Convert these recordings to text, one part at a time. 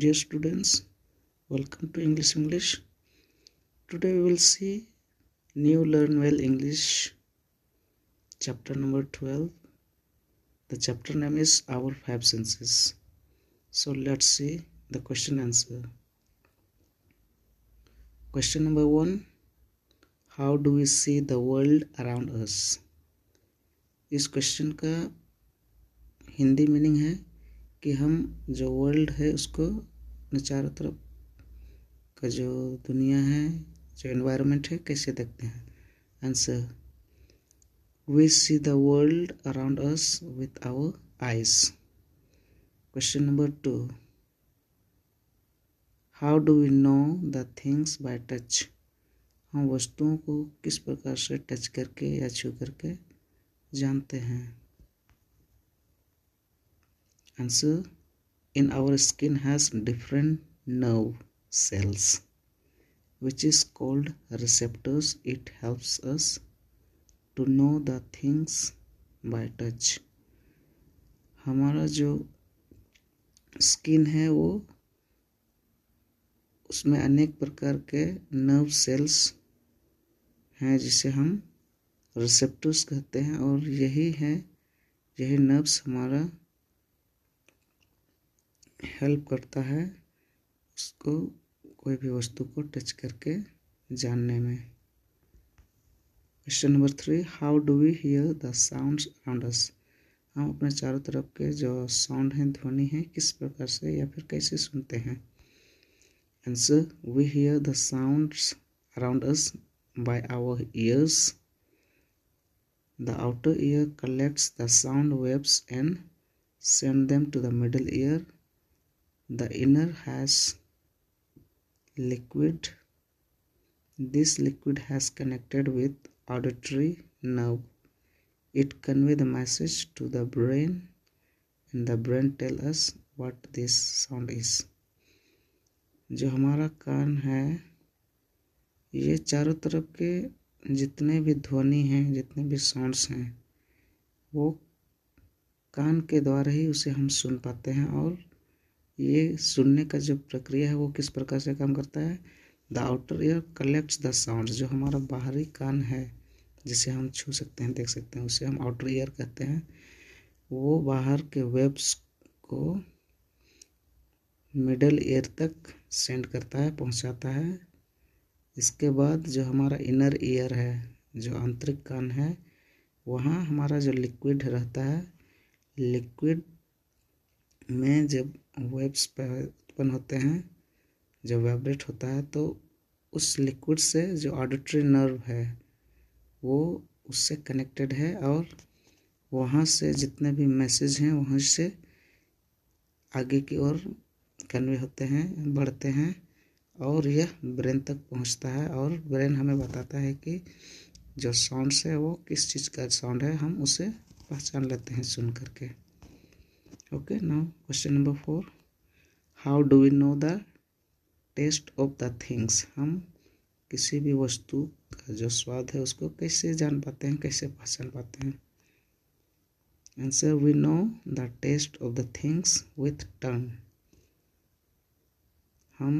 Dear students, welcome to English. Today we will see New Learn Well English, chapter number 12. The chapter name is Our Five Senses. So let's see the question answer. Question number 1. How do we see the world around us? इस question का Hindi meaning है कि हम जो world है उसको अपने चारों तरफ का जो दुनिया है जो एनवायरनमेंट है कैसे देखते हैं। Answer, we see the world around us with our eyes. Question number 2, how do we know the things by touch. हम वस्तुओं को किस प्रकार से टच करके या छू करके जानते हैं। Answer, in our skin has different nerve cells which is called receptors. It helps us to know the things by touch. हमारा जो स्किन है वो उसमें अनेक प्रकार के नर्व सेल्स हैं जिसे हम रिसेप्टर्स कहते हैं, और यही नर्व्स हमारा हेल्प करता है उसको कोई भी वस्तु को टच करके जानने में। Question number 3, how do we hear the sounds around us. हम अपने चारों तरफ के जो साउंड हैं ध्वनि हैं किस प्रकार से या फिर कैसे सुनते हैं। Answer, we hear the sounds around us by our ears. The outer ear collects the sound waves and sends them to the middle ear. The inner has liquid. This liquid has connected with auditory nerve. It conveys the message to the brain and the brain tells us what this sound is. जो हमारा कान है ये चारों तरफ के जितने भी ध्वनि हैं जितने भी साउंड्स हैं वो कान के द्वारा ही उसे हम सुन पाते हैं, और ये सुनने का जो प्रक्रिया है वो किस प्रकार से काम करता है। The outer ear collects the sounds. जो हमारा बाहरी कान है जिसे हम छू सकते हैं देख सकते हैं उसे हम आउटर ईयर कहते हैं। वो बाहर के वेव्स को मिडल ईयर तक सेंड करता है पहुंचाता है। इसके बाद जो हमारा इनर ईयर है जो आंतरिक कान है वहाँ हमारा जो लिक्विड रहता है, लिक्विड में जब वेव्स उत्पन्न होते हैं जब वाइब्रेट होता है तो उस लिक्विड से जो ऑडिटरी नर्व है वो उससे कनेक्टेड है, और वहाँ से जितने भी मैसेज हैं वहाँ से आगे की ओर कन्वे होते हैं बढ़ते हैं और यह ब्रेन तक पहुंचता है, और ब्रेन हमें बताता है कि जो साउंड है वो किस चीज़ का साउंड है, हम उसे पहचान लेते हैं सुन करके। Okay, now question number 4, how do we know the taste of the things. हम किसी भी वस्तु का जो स्वाद है उसको कैसे जान पाते हैं कैसे पहचान पाते हैं। Answer, we know the taste of the things with tongue. हम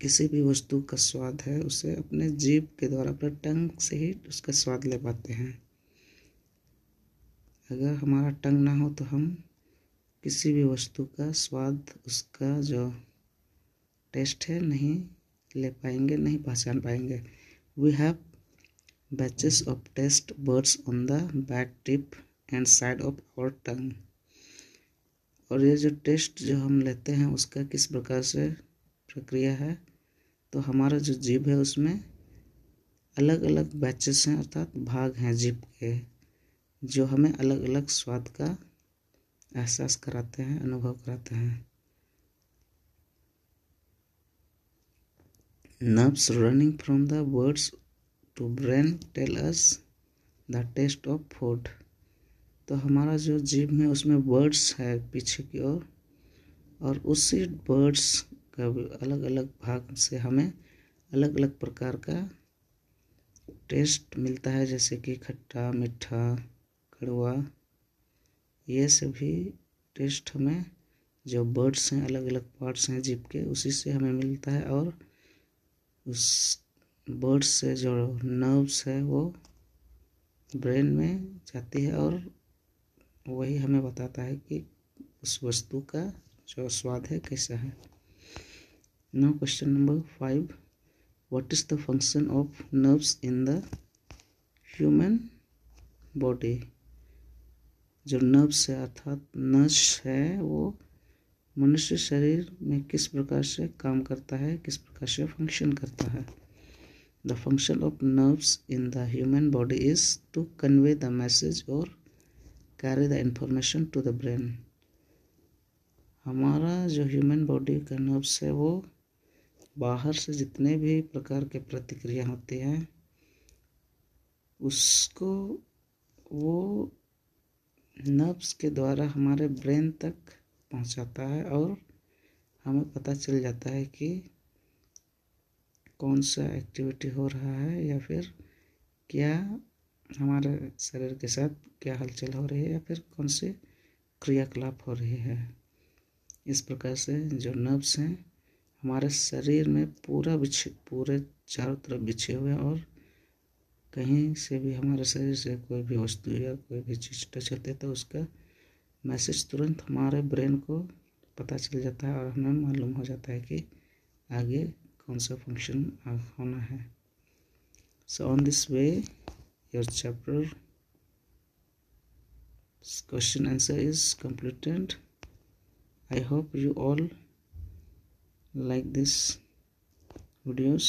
किसी भी वस्तु का स्वाद है उसे अपने जीभ के द्वारा अपने टंग से ही उसका स्वाद ले पाते हैं। अगर हमारा टंग ना हो तो हम किसी भी वस्तु का स्वाद उसका जो टेस्ट है नहीं ले पाएंगे नहीं पहचान पाएंगे। We have batches of taste birds on the back tip and side of our tongue. और ये जो टेस्ट जो हम लेते हैं उसका किस प्रकार से प्रक्रिया है, तो हमारा जो जीभ है उसमें अलग अलग बैचेस हैं अर्थात भाग हैं जीभ के जो हमें अलग अलग स्वाद का एहसास कराते हैं अनुभव कराते हैं। Nerves running from the words to brain tell us the taste of food. तो हमारा जो जीभ में उसमें वर्ड्स है पीछे की ओर, और उसी वर्ड्स का अलग अलग भाग से हमें अलग अलग प्रकार का टेस्ट मिलता है, जैसे कि खट्टा मीठा कड़वा, ये सभी टेस्ट हमें जो बर्ड्स हैं, अलग अलग पार्ट्स हैं जीप के, उसी से हमें मिलता है। और उस बर्ड्स से जो नर्व्स है वो ब्रेन में जाती है और वही हमें बताता है कि उस वस्तु का जो स्वाद है कैसा है। Now question number 5, what is the function of nerves in the human body. जो नर्व्स है अर्थात नस है वो मनुष्य शरीर में किस प्रकार से काम करता है, किस प्रकार से फंक्शन करता है। The function of nerves in the human body is to convey the message और carry the information to the brain. हमारा जो ह्यूमन बॉडी का नर्व्स है वो बाहर से जितने भी प्रकार के प्रतिक्रिया होती हैं उसको वो नर्व्स के द्वारा हमारे ब्रेन तक पहुंचाता है और हमें पता चल जाता है कि कौन सा एक्टिविटी हो रहा है या फिर क्या हमारे शरीर के साथ क्या हलचल हो रही है या फिर कौन से क्रियाकलाप हो रही है। इस प्रकार से जो नर्व्स हैं हमारे शरीर में पूरे चारों तरफ बिछे हुए हैं और कहीं से भी हमारे शरीर से कोई भी वस्तु या कोई भी चीज़ टच होती है तो उसका मैसेज तुरंत हमारे ब्रेन को पता चल जाता है और हमें मालूम हो जाता है कि आगे कौन सा फंक्शन होना है। So on this way your chapter question answer is completed. I hope you all like these videos.